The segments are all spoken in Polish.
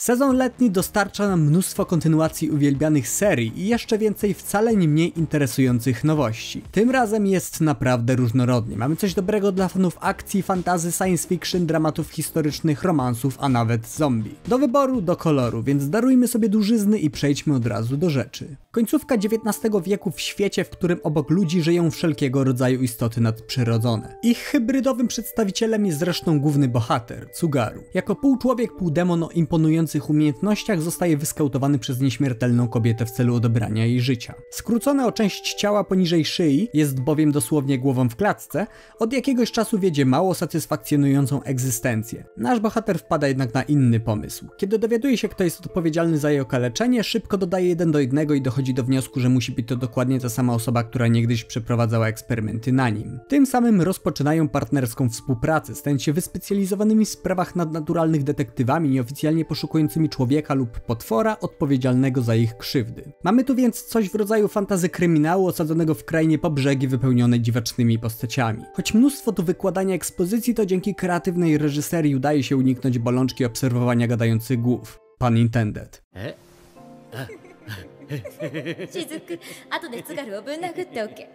Sezon letni dostarcza nam mnóstwo kontynuacji uwielbianych serii i jeszcze więcej wcale nie mniej interesujących nowości. Tym razem jest naprawdę różnorodnie. Mamy coś dobrego dla fanów akcji, fantasy, science fiction, dramatów historycznych, romansów, a nawet zombie. Do wyboru, do koloru, więc darujmy sobie dużyzny i przejdźmy od razu do rzeczy. Końcówka XIX wieku w świecie, w którym obok ludzi żyją wszelkiego rodzaju istoty nadprzyrodzone. Ich hybrydowym przedstawicielem jest zresztą główny bohater, Cugaru. Jako pół człowiek, pół demon o imponującym umiejętnościach zostaje wyskautowany przez nieśmiertelną kobietę w celu odebrania jej życia. Skrócone o część ciała poniżej szyi, jest bowiem dosłownie głową w klatce, od jakiegoś czasu wiedzie mało satysfakcjonującą egzystencję. Nasz bohater wpada jednak na inny pomysł. Kiedy dowiaduje się, kto jest odpowiedzialny za jej okaleczenie, szybko dodaje 1 do 1 i dochodzi do wniosku, że musi być to dokładnie ta sama osoba, która niegdyś przeprowadzała eksperymenty na nim. Tym samym rozpoczynają partnerską współpracę, stając się wyspecjalizowanymi w sprawach nadnaturalnych detektywami, nieoficjalnie poszukującymi człowieka lub potwora odpowiedzialnego za ich krzywdy. Mamy tu więc coś w rodzaju fantasy kryminału osadzonego w krainie po brzegi wypełnione dziwacznymi postaciami. Choć mnóstwo tu wykładania ekspozycji, to dzięki kreatywnej reżyserii udaje się uniknąć bolączki obserwowania gadających głów. Pun intended.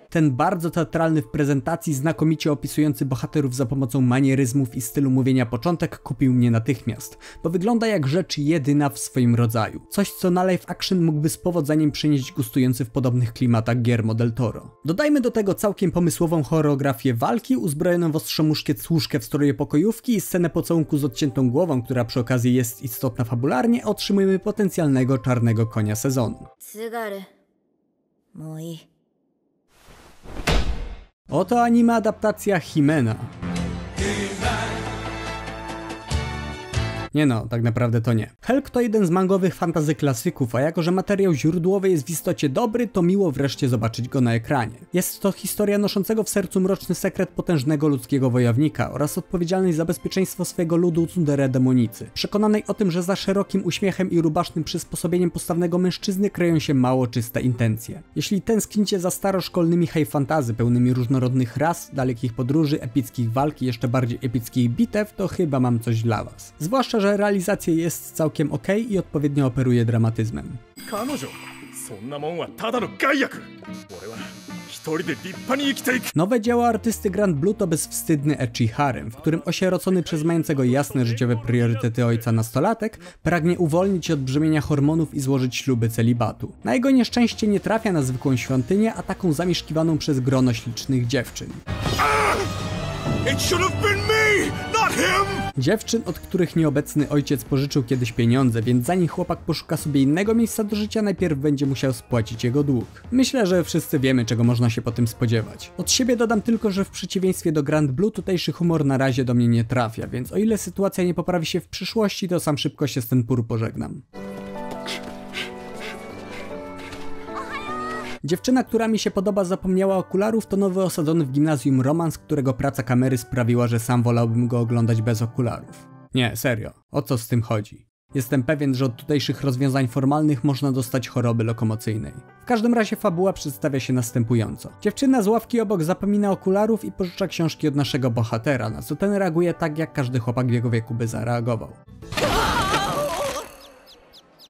Ten bardzo teatralny w prezentacji, znakomicie opisujący bohaterów za pomocą manieryzmów i stylu mówienia początek kupił mnie natychmiast, bo wygląda jak rzecz jedyna w swoim rodzaju. Coś, co na live action mógłby z powodzeniem przynieść gustujący w podobnych klimatach Guillermo del Toro. Dodajmy do tego całkiem pomysłową choreografię walki, uzbrojoną w ostromuszkiet służkę w stroju pokojówki i scenę pocałunku z odciętą głową, która przy okazji jest istotna fabularnie, otrzymujemy potencjalnego czarnego konia sezonu. Oto anime adaptacja Himena. Nie no, tak naprawdę to nie. Helck to jeden z mangowych fantasy klasyków, a jako że materiał źródłowy jest w istocie dobry, to miło wreszcie zobaczyć go na ekranie. Jest to historia noszącego w sercu mroczny sekret potężnego ludzkiego wojownika oraz odpowiedzialnej za bezpieczeństwo swojego ludu tsundere demonicy. Przekonanej o tym, że za szerokim uśmiechem i rubasznym przysposobieniem postawnego mężczyzny kryją się mało czyste intencje. Jeśli tęsknicie za staroszkolnymi high fantasy pełnymi różnorodnych ras, dalekich podróży, epickich walk i jeszcze bardziej epickich bitew, to chyba mam coś dla was. Zwłaszcza że realizacja jest całkiem ok i odpowiednio operuje dramatyzmem. Nowe dzieło artysty Grand Blue to bezwstydny ecchi harem, w którym osierocony przez mającego jasne życiowe priorytety ojca nastolatek pragnie uwolnić się od brzemienia hormonów i złożyć śluby celibatu. Na jego nieszczęście nie trafia na zwykłą świątynię, a taką zamieszkiwaną przez grono ślicznych dziewczyn. It should have been me, not him! Dziewczyn, od których nieobecny ojciec pożyczył kiedyś pieniądze, więc zanim chłopak poszuka sobie innego miejsca do życia, najpierw będzie musiał spłacić jego dług. Myślę, że wszyscy wiemy, czego można się po tym spodziewać. Od siebie dodam tylko, że w przeciwieństwie do Grand Blue tutejszy humor na razie do mnie nie trafia, więc o ile sytuacja nie poprawi się w przyszłości, to sam szybko się z ten pur pożegnam. Dziewczyna, która mi się podoba, zapomniała okularów, to nowy osadzony w gimnazjum romans, którego praca kamery sprawiła, że sam wolałbym go oglądać bez okularów. Nie, serio, o co z tym chodzi? Jestem pewien, że od tutejszych rozwiązań formalnych można dostać choroby lokomocyjnej. W każdym razie fabuła przedstawia się następująco. Dziewczyna z ławki obok zapomina okularów i pożycza książki od naszego bohatera, na co ten reaguje tak, jak każdy chłopak w jego wieku by zareagował.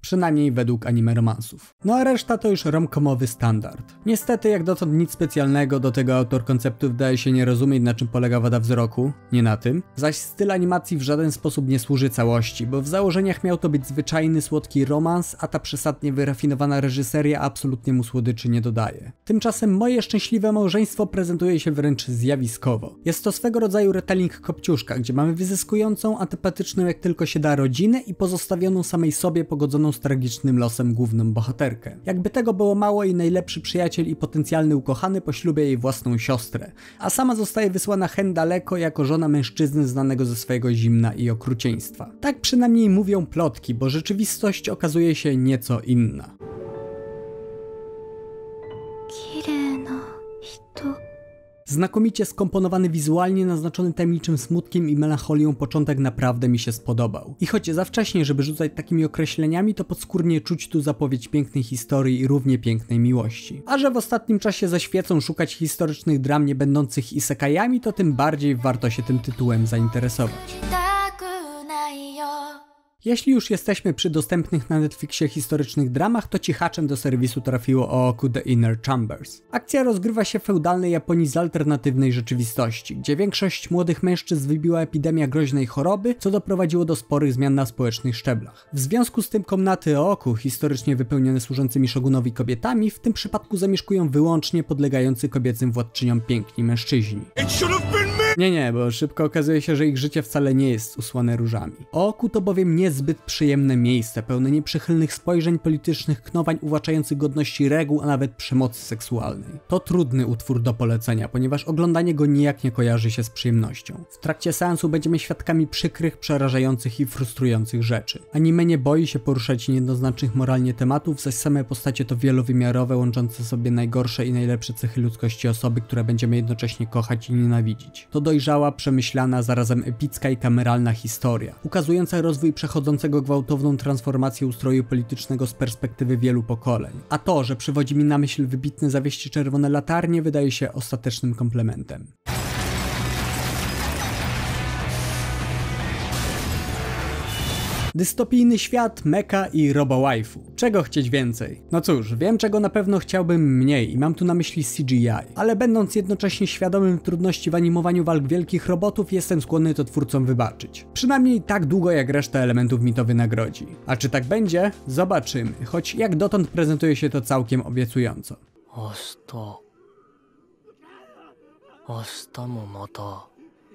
Przynajmniej według anime romansów. No a reszta to już romkomowy standard. Niestety jak dotąd nic specjalnego, do tego autor konceptów daje się nie rozumieć, na czym polega wada wzroku, nie na tym. Zaś styl animacji w żaden sposób nie służy całości, bo w założeniach miał to być zwyczajny, słodki romans, a ta przesadnie wyrafinowana reżyseria absolutnie mu słodyczy nie dodaje. Tymczasem Moje szczęśliwe małżeństwo prezentuje się wręcz zjawiskowo. Jest to swego rodzaju retelling Kopciuszka, gdzie mamy wyzyskującą, antypatyczną jak tylko się da rodzinę i pozostawioną samej sobie pogodzoną z tragicznym losem główną bohaterkę. Jakby tego było mało, jej najlepszy przyjaciel i potencjalny ukochany poślubia jej własną siostrę, a sama zostaje wysłana hen daleko jako żona mężczyzny znanego ze swojego zimna i okrucieństwa. Tak przynajmniej mówią plotki, bo rzeczywistość okazuje się nieco inna. Znakomicie skomponowany wizualnie, naznaczony tajemniczym smutkiem i melancholią początek naprawdę mi się spodobał. I choć za wcześnie, żeby rzucać takimi określeniami, to podskórnie czuć tu zapowiedź pięknej historii i równie pięknej miłości. A że w ostatnim czasie ze świecą szukać historycznych dram nie będących isekajami, to tym bardziej warto się tym tytułem zainteresować. Jeśli już jesteśmy przy dostępnych na Netflixie historycznych dramach, to cichaczem do serwisu trafiło Ooku: The Inner Chambers. Akcja rozgrywa się w feudalnej Japonii z alternatywnej rzeczywistości, gdzie większość młodych mężczyzn wybiła epidemia groźnej choroby, co doprowadziło do sporych zmian na społecznych szczeblach. W związku z tym komnaty Ooku, historycznie wypełnione służącymi szogunowi kobietami, w tym przypadku zamieszkują wyłącznie podlegający kobiecym władczyniom piękni mężczyźni. Nie, bo szybko okazuje się, że ich życie wcale nie jest usłane różami. Ooku to bowiem niezbyt przyjemne miejsce, pełne nieprzychylnych spojrzeń, politycznych knowań uwłaczających godności reguł, a nawet przemocy seksualnej. To trudny utwór do polecenia, ponieważ oglądanie go nijak nie kojarzy się z przyjemnością. W trakcie seansu będziemy świadkami przykrych, przerażających i frustrujących rzeczy. Anime nie boi się poruszać niejednoznacznych moralnie tematów, zaś same postacie to wielowymiarowe, łączące sobie najgorsze i najlepsze cechy ludzkości osoby, które będziemy jednocześnie kochać i nienawidzić. To dojrzała, przemyślana, zarazem epicka i kameralna historia, ukazująca rozwój przechodzącego gwałtowną transformację ustroju politycznego z perspektywy wielu pokoleń. A to, że przywodzi mi na myśl wybitne zawieści Czerwone Latarnie, wydaje się ostatecznym komplementem. Dystopijny świat, mecha i robo-waifu. Czego chcieć więcej? No cóż, wiem czego na pewno chciałbym mniej i mam tu na myśli CGI, ale będąc jednocześnie świadomym trudności w animowaniu walk wielkich robotów, jestem skłonny to twórcom wybaczyć. Przynajmniej tak długo jak reszta elementów mi to wynagrodzi. A czy tak będzie? Zobaczymy, choć jak dotąd prezentuje się to całkiem obiecująco.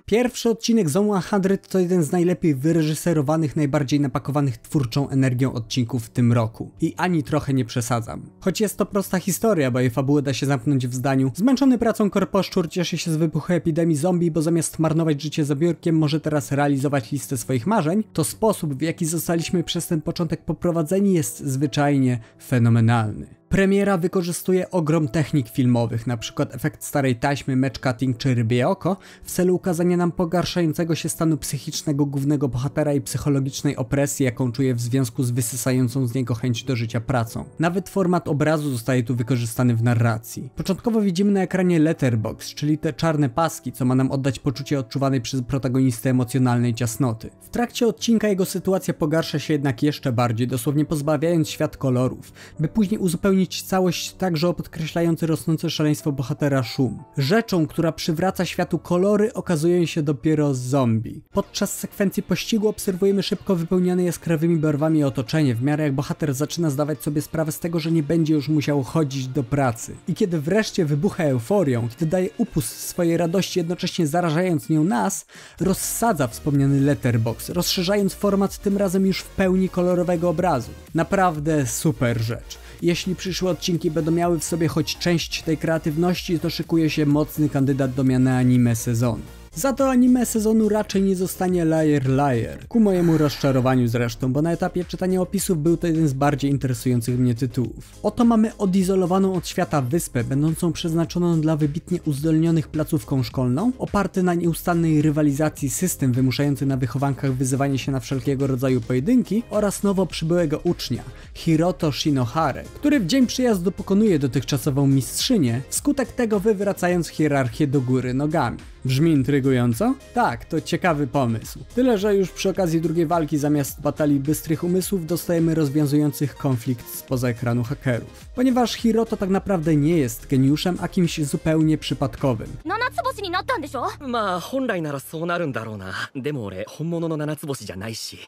Pierwszy odcinek Zom 100 to jeden z najlepiej wyreżyserowanych, najbardziej napakowanych twórczą energią odcinków w tym roku. I ani trochę nie przesadzam. Choć jest to prosta historia, bo jej fabułę da się zamknąć w zdaniu: zmęczony pracą korposzczur cieszy się z wybuchu epidemii zombie, bo zamiast marnować życie za biurkiem, może teraz realizować listę swoich marzeń, to sposób, w jaki zostaliśmy przez ten początek poprowadzeni, jest zwyczajnie fenomenalny. Premiera wykorzystuje ogrom technik filmowych, np. efekt starej taśmy, match cutting czy rybie oko, w celu ukazania nam pogarszającego się stanu psychicznego głównego bohatera i psychologicznej opresji, jaką czuje w związku z wysysającą z niego chęć do życia pracą. Nawet format obrazu zostaje tu wykorzystany w narracji. Początkowo widzimy na ekranie letterbox, czyli te czarne paski, co ma nam oddać poczucie odczuwanej przez protagonistę emocjonalnej ciasnoty. W trakcie odcinka jego sytuacja pogarsza się jednak jeszcze bardziej, dosłownie pozbawiając świat kolorów, by później uzupełnić całość także o podkreślający rosnące szaleństwo bohatera szum. Rzeczą, która przywraca światu kolory, okazuje się dopiero zombie. Podczas sekwencji pościgu obserwujemy szybko wypełniane jaskrawymi barwami otoczenie, w miarę jak bohater zaczyna zdawać sobie sprawę z tego, że nie będzie już musiał chodzić do pracy. I kiedy wreszcie wybucha euforią, kiedy daje upust swojej radości, jednocześnie zarażając nią nas, rozsadza wspomniany letterbox, rozszerzając format tym razem już w pełni kolorowego obrazu. Naprawdę super rzecz. Jeśli przyszłe odcinki będą miały w sobie choć część tej kreatywności, to szykuje się mocny kandydat do miana anime sezonu. Za to anime sezonu raczej nie zostanie Liar Liar, ku mojemu rozczarowaniu zresztą, bo na etapie czytania opisów był to jeden z bardziej interesujących mnie tytułów. Oto mamy odizolowaną od świata wyspę, będącą przeznaczoną dla wybitnie uzdolnionych placówką szkolną, oparty na nieustannej rywalizacji system wymuszający na wychowankach wyzywanie się na wszelkiego rodzaju pojedynki oraz nowo przybyłego ucznia, Hiroto Shinohara, który w dzień przyjazdu pokonuje dotychczasową mistrzynię, wskutek tego wywracając hierarchię do góry nogami. Brzmi intrygująco? Tak, to ciekawy pomysł. Tyle, że już przy okazji drugiej walki zamiast batalii bystrych umysłów dostajemy rozwiązujących konflikt spoza ekranu hakerów. Ponieważ Hiroto tak naprawdę nie jest geniuszem, a kimś zupełnie przypadkowym.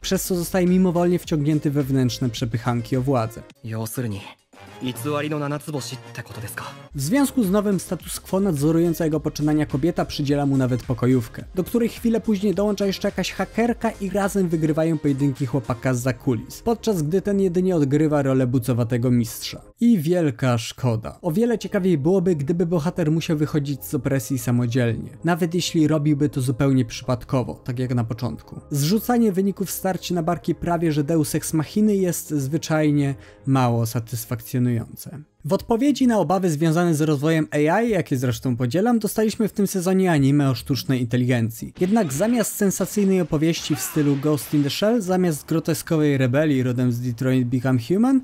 Przez co zostaje mimowolnie wciągnięty we wnętrzne przepychanki o władzę. W związku z nowym status quo nadzorująca jego poczynania kobieta przydziela mu nawet pokojówkę, do której chwilę później dołącza jeszcze jakaś hakerka i razem wygrywają pojedynki chłopaka zza kulis, podczas gdy ten jedynie odgrywa rolę bucowatego mistrza. I wielka szkoda. O wiele ciekawiej byłoby, gdyby bohater musiał wychodzić z opresji samodzielnie, nawet jeśli robiłby to zupełnie przypadkowo, tak jak na początku. Zrzucanie wyników starć na barki prawie że Deus Ex Machiny jest zwyczajnie mało satysfakcjonujące. W odpowiedzi na obawy związane z rozwojem AI, jakie zresztą podzielam, dostaliśmy w tym sezonie anime o sztucznej inteligencji. Jednak zamiast sensacyjnej opowieści w stylu Ghost in the Shell, zamiast groteskowej rebelii rodem z Detroit Become Human,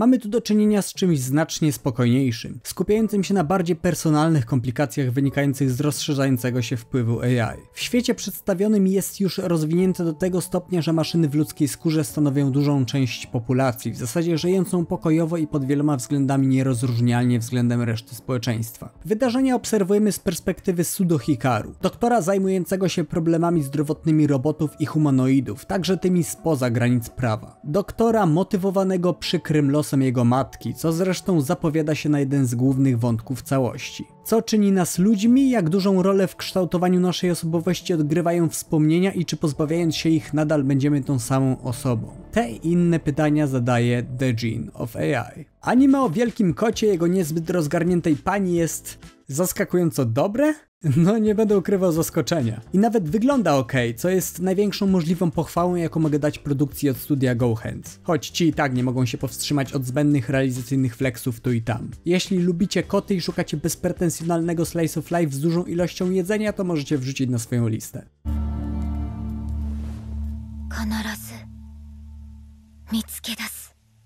mamy tu do czynienia z czymś znacznie spokojniejszym, skupiającym się na bardziej personalnych komplikacjach wynikających z rozszerzającego się wpływu AI. W świecie przedstawionym jest już rozwinięte do tego stopnia, że maszyny w ludzkiej skórze stanowią dużą część populacji, w zasadzie żyjącą pokojowo i pod wieloma względami nierozróżnialnie względem reszty społeczeństwa. Wydarzenia obserwujemy z perspektywy Sudo Hikaru, doktora zajmującego się problemami zdrowotnymi robotów i humanoidów, także tymi spoza granic prawa. Doktora motywowanego przykrym losem jego matki, co zresztą zapowiada się na jeden z głównych wątków całości. Co czyni nas ludźmi, jak dużą rolę w kształtowaniu naszej osobowości odgrywają wspomnienia i czy pozbawiając się ich nadal będziemy tą samą osobą? Te i inne pytania zadaje The Gene of AI. Anime o wielkim kocie jego niezbyt rozgarniętej pani jest zaskakująco dobre? No nie będę ukrywał zaskoczenia. I nawet wygląda ok, co jest największą możliwą pochwałą, jaką mogę dać produkcji od studia GoHands. Choć ci i tak nie mogą się powstrzymać od zbędnych realizacyjnych flexów tu i tam. Jeśli lubicie koty i szukacie bezpretensjonalnego slice of life z dużą ilością jedzenia, to możecie wrzucić na swoją listę.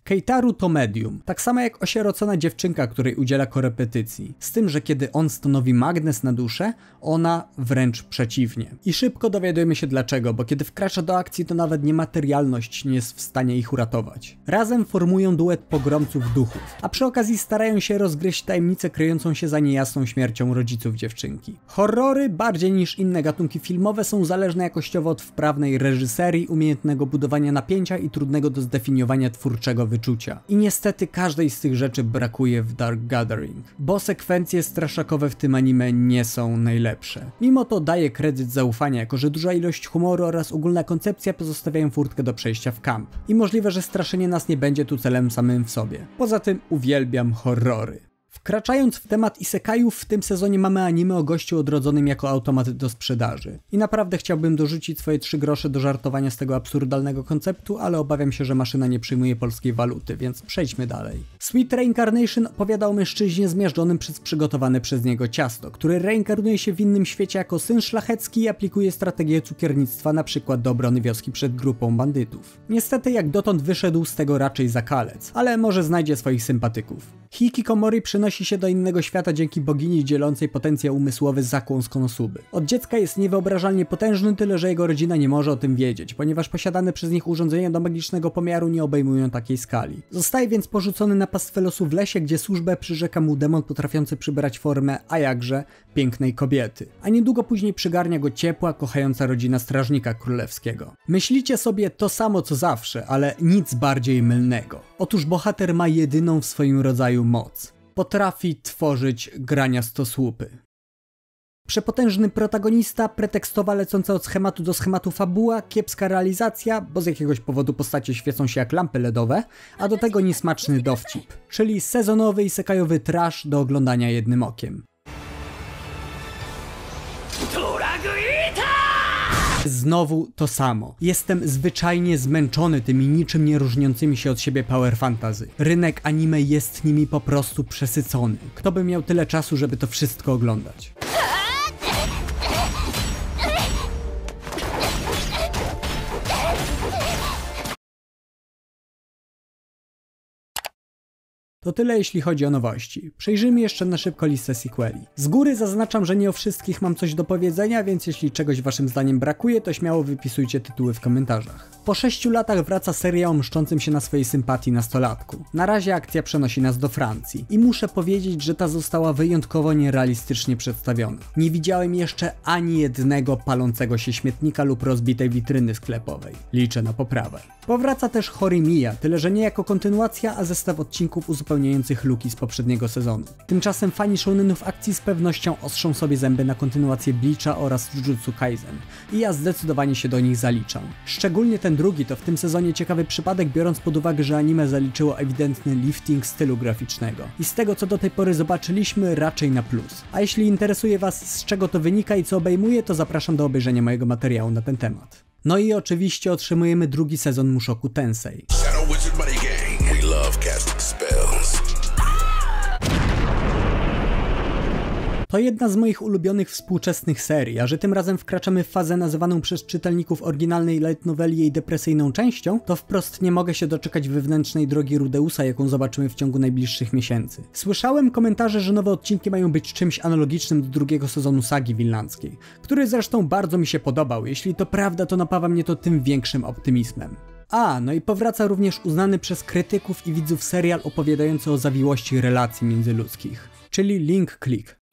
Keitaru to medium, tak samo jak osierocona dziewczynka, której udziela korepetycji. Z tym, że kiedy on stanowi magnes na duszę, ona wręcz przeciwnie. I szybko dowiadujemy się dlaczego, bo kiedy wkracza do akcji, to nawet niematerialność nie jest w stanie ich uratować. Razem formują duet pogromców duchów, a przy okazji starają się rozgryźć tajemnicę kryjącą się za niejasną śmiercią rodziców dziewczynki. Horrory, bardziej niż inne gatunki filmowe, są zależne jakościowo od wprawnej reżyserii, umiejętnego budowania napięcia i trudnego do zdefiniowania twórczego wyczucia. I niestety każdej z tych rzeczy brakuje w Dark Gathering, bo sekwencje straszakowe w tym anime nie są najlepsze. Mimo to daje kredyt zaufania, jako że duża ilość humoru oraz ogólna koncepcja pozostawiają furtkę do przejścia w kamp. I możliwe, że straszenie nas nie będzie tu celem samym w sobie. Poza tym uwielbiam horrory. Wkraczając w temat isekaiów, w tym sezonie mamy anime o gościu odrodzonym jako automat do sprzedaży. I naprawdę chciałbym dorzucić swoje 3 grosze do żartowania z tego absurdalnego konceptu, ale obawiam się, że maszyna nie przyjmuje polskiej waluty, więc przejdźmy dalej. Sweet Reincarnation opowiada o mężczyźnie zmiażdżonym przez przygotowane przez niego ciasto, który reinkarnuje się w innym świecie jako syn szlachecki i aplikuje strategię cukiernictwa, np. do obrony wioski przed grupą bandytów. Niestety jak dotąd wyszedł z tego raczej zakalec, ale może znajdzie swoich sympatyków. Hikikomori przenosi się do innego świata dzięki bogini dzielącej potencjał umysłowy zakłą z Konosuby. Od dziecka jest niewyobrażalnie potężny, tyle że jego rodzina nie może o tym wiedzieć, ponieważ posiadane przez nich urządzenia do magicznego pomiaru nie obejmują takiej skali. Zostaje więc porzucony na pastwę losu w lesie, gdzie służbę przyrzeka mu demon potrafiący przybrać formę, a jakże, pięknej kobiety. A niedługo później przygarnia go ciepła, kochająca rodzina strażnika królewskiego. Myślicie sobie to samo co zawsze, ale nic bardziej mylnego. Otóż bohater ma jedyną w swoim rodzaju moc. Potrafi tworzyć graniastosłupy. Przepotężny protagonista, pretekstowa lecąca od schematu do schematu fabuła, kiepska realizacja, bo z jakiegoś powodu postacie świecą się jak lampy LEDowe, a do tego niesmaczny dowcip, czyli sezonowy i sekajowy trash do oglądania jednym okiem. Znowu to samo. Jestem zwyczajnie zmęczony tymi niczym nie różniącymi się od siebie power fantasy. Rynek anime jest nimi po prostu przesycony. Kto by miał tyle czasu, żeby to wszystko oglądać? To tyle jeśli chodzi o nowości. Przejrzyjmy jeszcze na szybko listę sequeli. Z góry zaznaczam, że nie o wszystkich mam coś do powiedzenia, więc jeśli czegoś waszym zdaniem brakuje, to śmiało wypisujcie tytuły w komentarzach. Po 6 latach wraca seria o mszczącym się na swojej sympatii nastolatku. Na razie akcja przenosi nas do Francji. I muszę powiedzieć, że ta została wyjątkowo nierealistycznie przedstawiona. Nie widziałem jeszcze ani jednego palącego się śmietnika lub rozbitej witryny sklepowej. Liczę na poprawę. Powraca też Horimiya, tyle że nie jako kontynuacja, a zestaw odcinków uzupełniających luki z poprzedniego sezonu. Tymczasem fani shonenów akcji z pewnością ostrzą sobie zęby na kontynuację Bleacha oraz Jujutsu Kaisen i ja zdecydowanie się do nich zaliczam. Szczególnie ten drugi to w tym sezonie ciekawy przypadek, biorąc pod uwagę, że anime zaliczyło ewidentny lifting stylu graficznego i z tego co do tej pory zobaczyliśmy raczej na plus. A jeśli interesuje was z czego to wynika i co obejmuje, to zapraszam do obejrzenia mojego materiału na ten temat. No i oczywiście otrzymujemy drugi sezon Mushoku Tensei. To jedna z moich ulubionych współczesnych serii, a że tym razem wkraczamy w fazę nazywaną przez czytelników oryginalnej light noveli jej depresyjną częścią, to wprost nie mogę się doczekać wewnętrznej drogi Rudeusa, jaką zobaczymy w ciągu najbliższych miesięcy. Słyszałem komentarze, że nowe odcinki mają być czymś analogicznym do drugiego sezonu sagi winlandzkiej, który zresztą bardzo mi się podobał. Jeśli to prawda, to napawa mnie to tym większym optymizmem. A, no i powraca również uznany przez krytyków i widzów serial opowiadający o zawiłości relacji międzyludzkich, czyli Link Click.